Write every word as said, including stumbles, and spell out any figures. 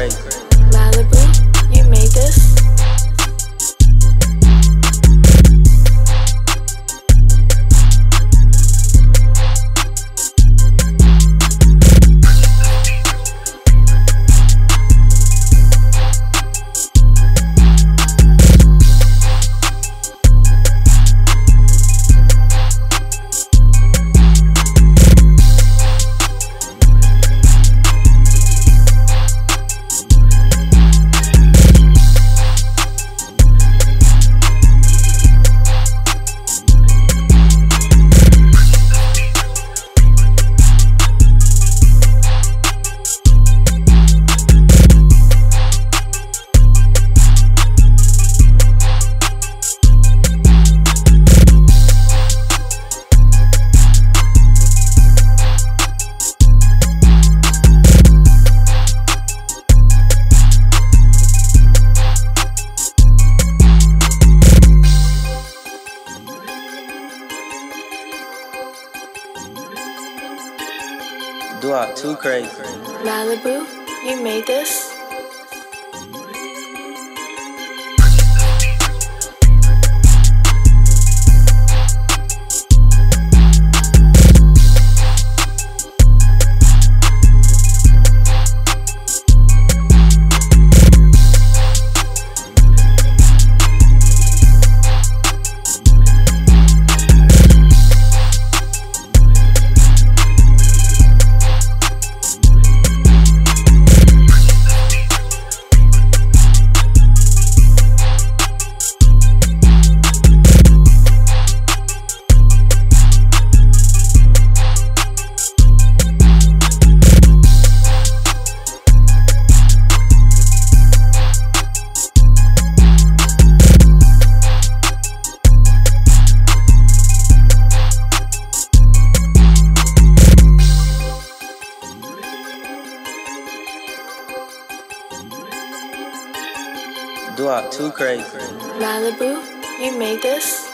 crazy. Malibu, you made this? Do I too crazy? Malibu, you made this? Do I too crazy? Malibu, you made this?